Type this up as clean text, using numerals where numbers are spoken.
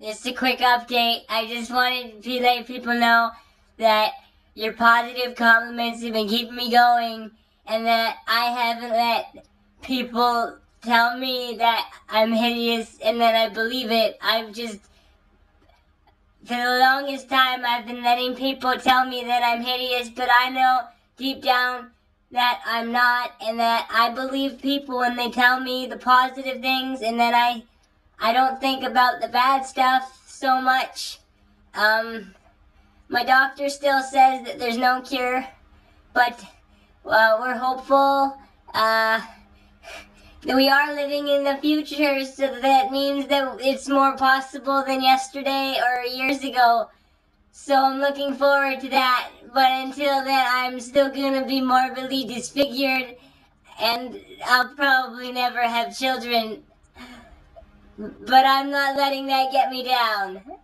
Just a quick update. I just wanted to let people know that your positive compliments have been keeping me going, and that I haven't let people tell me that I'm hideous and that I believe it. I've just, for the longest time, I've been letting people tell me that I'm hideous, but I know deep down that I'm not, and that I believe people when they tell me the positive things, and that I don't think about the bad stuff so much. My doctor still says that there's no cure, but we're hopeful. We are living in the future, so that means that it's more possible than yesterday or years ago. So I'm looking forward to that, but until then I'm still gonna be morbidly disfigured, and I'll probably never have children. But I'm not letting that get me down.